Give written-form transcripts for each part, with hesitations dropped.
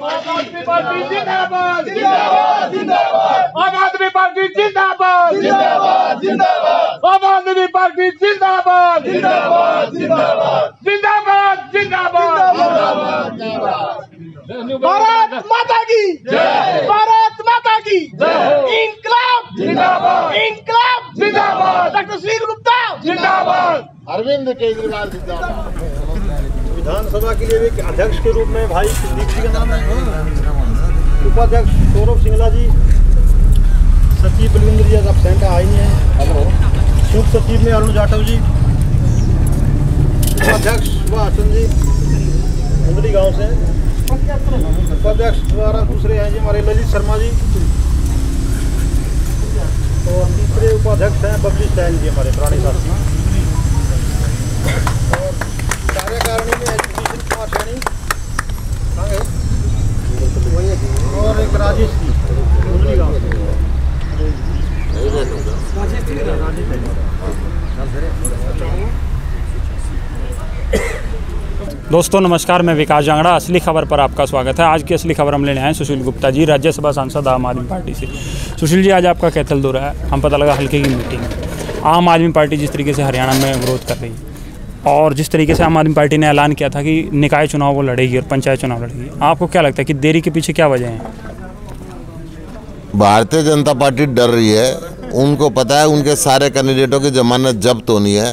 आम आदमी पार्टी जिंदाबाद जिंदाबाद जिंदाबाद। आम आदमी पार्टी जिंदाबाद जिंदाबाद जिंदाबाद। आम आदमी पार्टी जिंदाबाद जिंदाबाद जिंदाबाद जिंदाबाद जिंदाबाद जिंदाबाद। भारत माता की जय, भारत माता की जय। इनकलाब जिंदाबाद, इनकलाब जिंदाबाद। डॉक्टर सुशील गुप्ता जिंदाबाद, अरविंद केजरीवाल जिंदाबाद। विधानसभा के लिए भी अध्यक्ष के रूप में भाई सुदीप जी का नाम है, उपाध्यक्ष सौरभ सिंगला जी, सचिव बलविंदर जी अब सेंट आए नहीं है, उप सचिव में अरुण जाटव जी, उपाध्यक्ष व आसन जी मुंदरी गांव से, उपाध्यक्ष द्वारा दूसरे हैं जी हमारे ललित शर्मा जी, और तीसरे उपाध्यक्ष हैं बबली सैन जी हमारे पुराने साथी। कार्यकारिणी में एजुकेशन कुमार सैनी और एक राजेश जी मुंदरी गांव से, दोस्तों नमस्कार, मैं विकास जांगड़ा। असली खबर पर आपका स्वागत है। आज की असली खबर हम लेने आए सुशील गुप्ता जी, राज्यसभा सांसद आम आदमी पार्टी से। सुशील जी, आज आपका कैथल दौरा है। हम पता लगा हल्के की मीटिंग, आम आदमी पार्टी जिस तरीके से हरियाणा में विरोध कर रही है और जिस तरीके से आम आदमी पार्टी ने ऐलान किया था कि निकाय चुनाव वो लड़ेगी और पंचायत चुनाव लड़ेगी, आपको क्या लगता है कि देरी के पीछे क्या वजह है? भारतीय जनता पार्टी डर रही है, उनको पता है उनके सारे कैंडिडेटों की जमानत जब्त होनी है।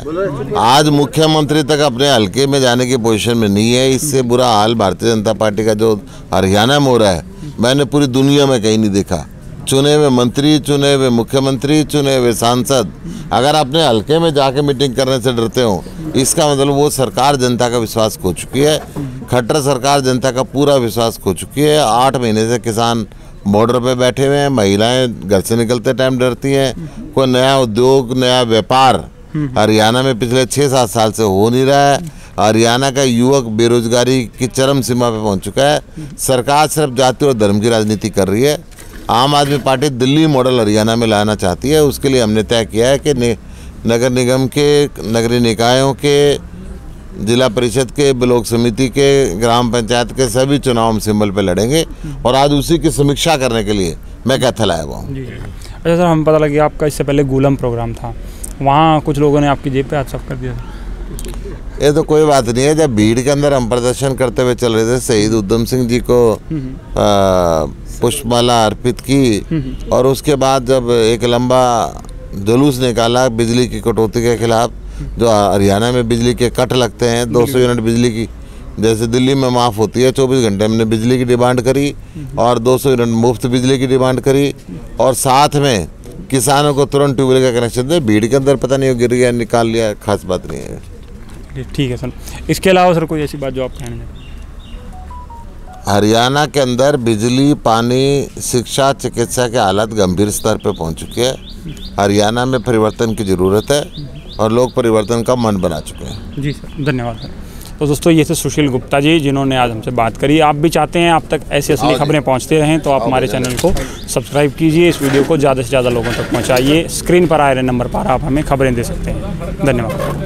आज मुख्यमंत्री तक अपने हलके में जाने की पोजीशन में नहीं है। इससे बुरा हाल भारतीय जनता पार्टी का जो हरियाणा में हो रहा है, मैंने पूरी दुनिया में कहीं नहीं देखा। चुने हुए मंत्री, चुने हुए मुख्यमंत्री, चुने हुए सांसद अगर अपने हलके में जाके मीटिंग करने से डरते हो, इसका मतलब वो सरकार जनता का विश्वास खो चुकी है। खट्टर सरकार जनता का पूरा विश्वास खो चुकी है। 8 महीने से किसान बॉर्डर पे बैठे हुए हैं, महिलाएं घर से निकलते टाइम डरती हैं। कोई नया उद्योग, नया व्यापार हरियाणा में पिछले 6-7 साल से हो नहीं रहा है। हरियाणा का युवक बेरोजगारी की चरम सीमा पर पहुँच चुका है। सरकार सिर्फ जाति और धर्म की राजनीति कर रही है। आम आदमी पार्टी दिल्ली मॉडल हरियाणा में लाना चाहती है। उसके लिए हमने तय किया है कि नगर निगम के, नगरीय निकायों के, जिला परिषद के, ब्लॉक समिति के, ग्राम पंचायत के सभी चुनाव हम सिंबल पे लड़ेंगे और आज उसी की समीक्षा करने के लिए मैं कैथल आया हुआ हूँ। अच्छा सर, हम पता लगे आपका इससे पहले गूलम प्रोग्राम था, वहाँ कुछ लोगों ने आपकी जेब पे हाथ साफ कर दिया। ये तो कोई बात नहीं है। जब भीड़ के अंदर हम प्रदर्शन करते हुए चल रहे थे, शहीद ऊधम सिंह जी को पुष्पमाला अर्पित की और उसके बाद जब एक लंबा जुलूस निकाला बिजली की कटौती के खिलाफ। जो हरियाणा में बिजली के कट लगते हैं, 200 यूनिट बिजली की जैसे दिल्ली में माफ़ होती है, 24 घंटे हमने बिजली की डिमांड करी और 200 यूनिट मुफ्त बिजली की डिमांड करी और साथ में किसानों को तुरंत ट्यूबवेल का कनेक्शन दे। भीड़ के अंदर पता नहीं हो गिर गया, निकाल लिया, खास बात नहीं है। ठीक है सर, इसके अलावा सर कोई ऐसी बात जो आप कहना? हरियाणा के अंदर बिजली, पानी, शिक्षा, चिकित्सा के हालत गंभीर स्तर पर पहुंच चुके हैं। हरियाणा में परिवर्तन की ज़रूरत है और लोग परिवर्तन का मन बना चुके हैं। जी सर, धन्यवाद सर। तो दोस्तों ये थे सुशील गुप्ता जी, जिन्होंने आज हमसे बात करी। आप भी चाहते हैं आप तक ऐसी असली खबरें पहुंचते रहें तो आप हमारे चैनल को सब्सक्राइब कीजिए, इस वीडियो को ज़्यादा से ज़्यादा लोगों तक पहुँचाइए। स्क्रीन पर आ रहे नंबर पर आप हमें खबरें दे सकते हैं। धन्यवाद।